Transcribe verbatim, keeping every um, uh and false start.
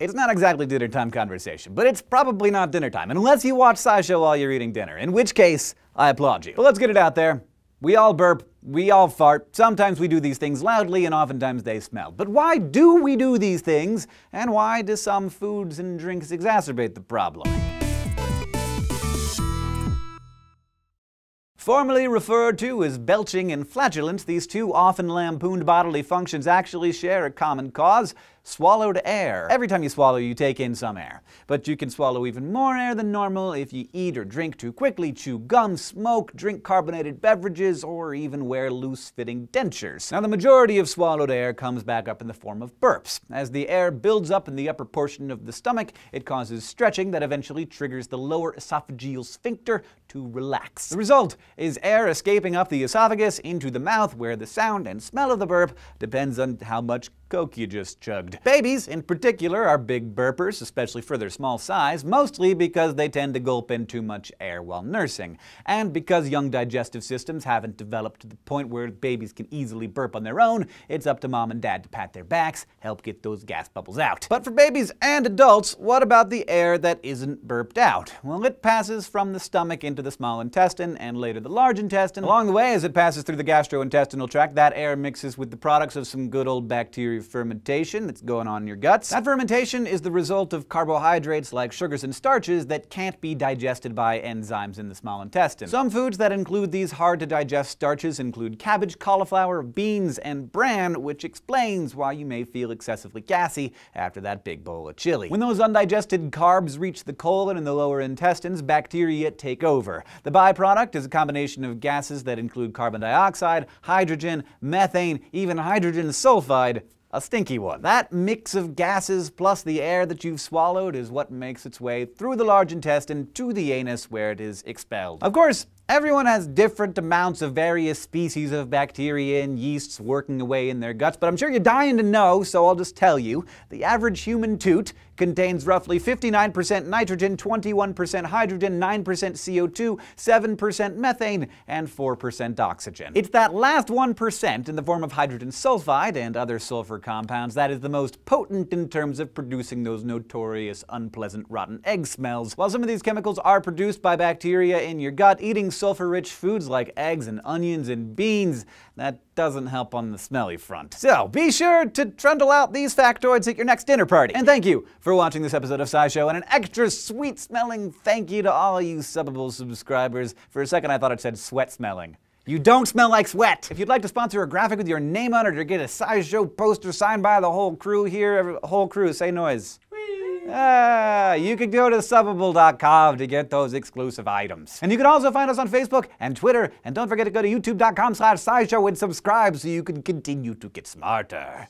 It's not exactly dinner time conversation, but it's probably not dinner time, unless you watch SciShow while you're eating dinner, in which case, I applaud you. But let's get it out there. We all burp, we all fart, sometimes we do these things loudly and oftentimes they smell. But why do we do these things, and why do some foods and drinks exacerbate the problem? Formerly referred to as belching and flatulence, these two often lampooned bodily functions actually share a common cause: swallowed air. Every time you swallow, you take in some air. But you can swallow even more air than normal if you eat or drink too quickly, chew gum, smoke, drink carbonated beverages, or even wear loose-fitting dentures. Now, the majority of swallowed air comes back up in the form of burps. As the air builds up in the upper portion of the stomach, it causes stretching that eventually triggers the lower esophageal sphincter to relax. The result is air escaping up the esophagus into the mouth, where the sound and smell of the burp depends on how much Coke you just chugged. Babies, in particular, are big burpers, especially for their small size, mostly because they tend to gulp in too much air while nursing, and because young digestive systems haven't developed to the point where babies can easily burp on their own. It's up to mom and dad to pat their backs, help get those gas bubbles out. But for babies and adults, what about the air that isn't burped out? Well, it passes from the stomach into the small intestine, and later the large intestine. Along the way, as it passes through the gastrointestinal tract, that air mixes with the products of some good old bacteria fermentation that's going on in your guts. That fermentation is the result of carbohydrates like sugars and starches that can't be digested by enzymes in the small intestine. Some foods that include these hard-to-digest starches include cabbage, cauliflower, beans, and bran, which explains why you may feel excessively gassy after that big bowl of chili. When those undigested carbs reach the colon and the lower intestines, bacteria take over. The byproduct is a combination of gases that include carbon dioxide, hydrogen, methane, even hydrogen sulfide. A stinky one. That mix of gases plus the air that you've swallowed is what makes its way through the large intestine to the anus, where it is expelled. Of course, everyone has different amounts of various species of bacteria and yeasts working away in their guts, but I'm sure you're dying to know, so I'll just tell you. The average human toot contains roughly fifty-nine percent nitrogen, twenty-one percent hydrogen, nine percent C O two, seven percent methane, and four percent oxygen. It's that last one percent in the form of hydrogen sulfide and other sulfur compounds that is the most potent in terms of producing those notorious unpleasant rotten egg smells. While some of these chemicals are produced by bacteria in your gut, eating sulfur-rich foods like eggs and onions and beans, that doesn't help on the smelly front. So be sure to trundle out these factoids at your next dinner party. And thank you for watching this episode of SciShow, and an extra sweet-smelling thank you to all you Subbable subscribers. For a second I thought it said sweat-smelling. You don't smell like sweat! If you'd like to sponsor a graphic with your name on it, or get a SciShow poster signed by the whole crew here, whole crew, say noise. Ah, you can go to Subbable dot com to get those exclusive items. And you can also find us on Facebook and Twitter, and don't forget to go to YouTube dot com slash SciShow and subscribe so you can continue to get smarter.